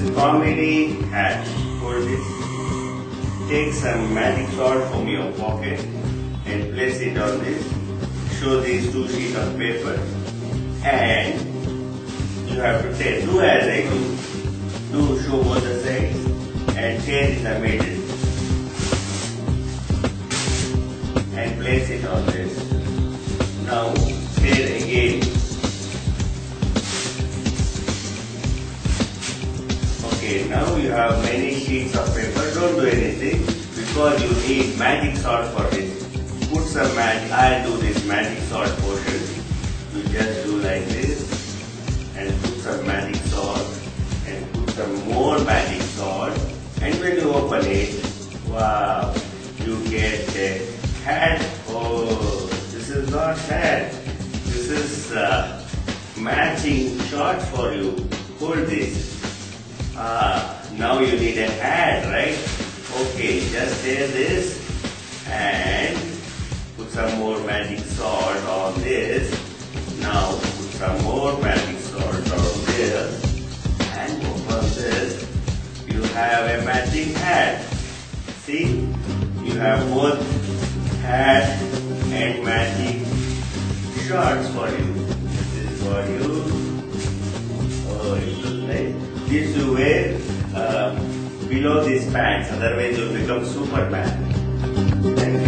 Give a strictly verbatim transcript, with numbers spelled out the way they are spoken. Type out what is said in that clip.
is commonly had. For this, take some magic salt from your pocket and place it on this. Show these two sheets of paper, and you have to tear. Do as I do. Do show both the sides and tear in the middle and place it on this. Now tear again. Okay, now you have many sheets of paper. Don't do anything because you need magic salt for this. Put some magic. I'll do this magic salt portion. You just do like this and put some magic salt and put some more magic salt, and when you open it, wow, you get a hat. Oh, this is not hat. This is uh, matching shot for you. Hold this. Ah, now you need a hat, right? Okay, just tear this and put some more magic salt on this. Now put some more magic salt on this and open this. You have a matching hat. See, you have both hat and matching shorts for you. This is for you. Oh, you look nice. This you wear uh, below these pants, otherwise you will become Superman.